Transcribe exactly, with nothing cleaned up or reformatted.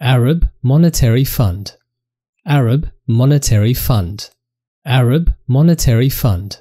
Arab Monetary Fund. Arab Monetary Fund. Arab Monetary Fund.